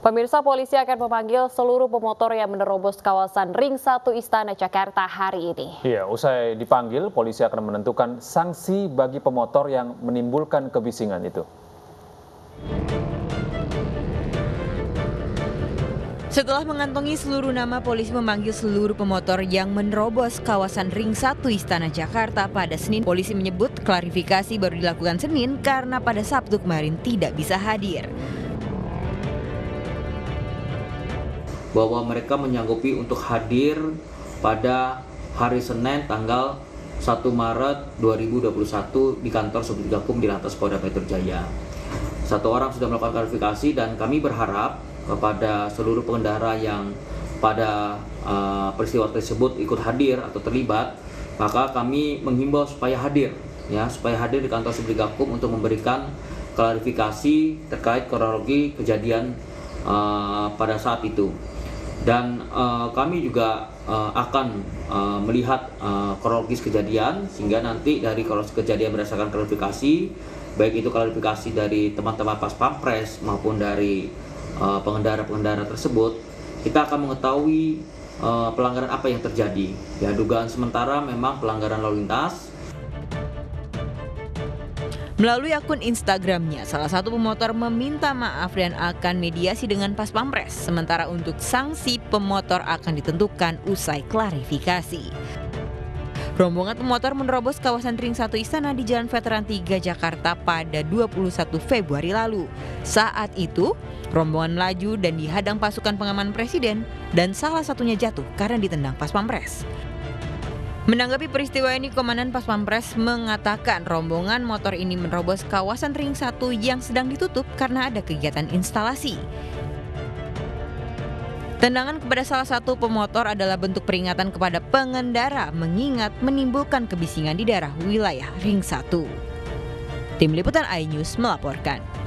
Pemirsa, polisi akan memanggil seluruh pemotor yang menerobos kawasan Ring 1 Istana Jakarta hari ini. Iya, usai dipanggil, polisi akan menentukan sanksi bagi pemotor yang menimbulkan kebisingan itu. Setelah mengantongi seluruh nama, polisi memanggil seluruh pemotor yang menerobos kawasan Ring 1 Istana Jakarta pada Senin. Polisi menyebut klarifikasi baru dilakukan Senin karena pada Sabtu kemarin tidak bisa hadir. Bahwa mereka menyanggupi untuk hadir pada hari Senin tanggal 1 Maret 2021 di kantor Subdit Gakum di Lantas Polda Metro Jaya. Satu orang sudah melakukan klarifikasi dan kami berharap kepada seluruh pengendara yang pada peristiwa tersebut ikut hadir atau terlibat, maka kami menghimbau supaya hadir, ya, supaya hadir di kantor Subdit Gakum untuk memberikan klarifikasi terkait kronologi kejadian pada saat itu. Dan kami juga akan melihat kronologis kejadian, sehingga nanti dari kronologis kejadian berdasarkan klarifikasi, baik itu klarifikasi dari teman-teman Paspampres maupun dari pengendara-pengendara tersebut, kita akan mengetahui pelanggaran apa yang terjadi. Ya, dugaan sementara memang pelanggaran lalu lintas. Melalui akun Instagramnya, salah satu pemotor meminta maaf dan akan mediasi dengan Paspampres. Sementara untuk sanksi pemotor akan ditentukan usai klarifikasi. Rombongan pemotor menerobos kawasan Ring 1 Istana di Jalan Veteran 3 Jakarta pada 21 Februari lalu. Saat itu, rombongan melaju dan dihadang pasukan pengaman presiden dan salah satunya jatuh karena ditendang Paspampres. Menanggapi peristiwa ini, Komandan Paspampres mengatakan rombongan motor ini menerobos kawasan Ring 1 yang sedang ditutup karena ada kegiatan instalasi. Tendangan kepada salah satu pemotor adalah bentuk peringatan kepada pengendara mengingat menimbulkan kebisingan di daerah wilayah Ring 1. Tim Liputan iNews melaporkan.